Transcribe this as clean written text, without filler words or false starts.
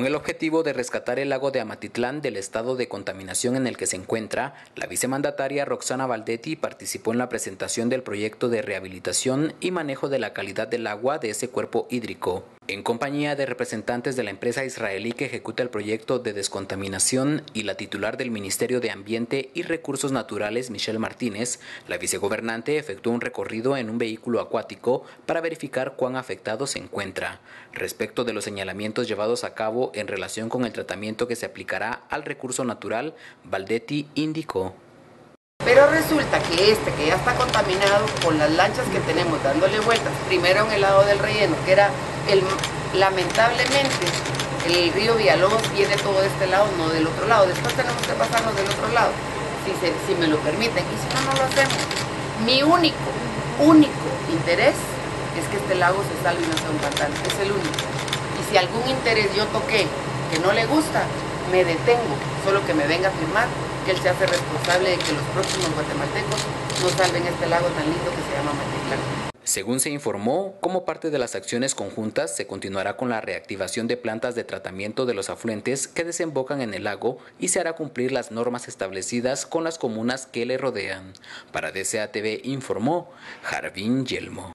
Con el objetivo de rescatar el lago de Amatitlán del estado de contaminación en el que se encuentra, la vicemandataria Roxana Baldetti participó en la presentación del proyecto de rehabilitación y manejo de la calidad del agua de ese cuerpo hídrico, en compañía de representantes de la empresa israelí que ejecuta el proyecto de descontaminación y la titular del Ministerio de Ambiente y Recursos Naturales, Michelle Martínez. La vicegobernante efectuó un recorrido en un vehículo acuático para verificar cuán afectado se encuentra. Respecto de los señalamientos llevados a cabo en relación con el tratamiento que se aplicará al recurso natural, Baldetti indicó. Pero resulta que que ya está contaminado con las lanchas que tenemos dándole vueltas, primero en el lado del relleno, que era lamentablemente el río Villalobos viene todo de este lado, no del otro lado, después tenemos que pasarnos del otro lado, si me lo permiten, y si no, no lo hacemos. Mi único interés es que este lago se salve y no sea un pantano, es el único. Si algún interés yo toqué que no le gusta, me detengo, solo que me venga a afirmar que él se hace responsable de que los próximos guatemaltecos no salven este lago tan lindo que se llama Amatitlán. Según se informó, como parte de las acciones conjuntas, se continuará con la reactivación de plantas de tratamiento de los afluentes que desembocan en el lago y se hará cumplir las normas establecidas con las comunas que le rodean. Para DCA TV informó Jarbín Yelmo.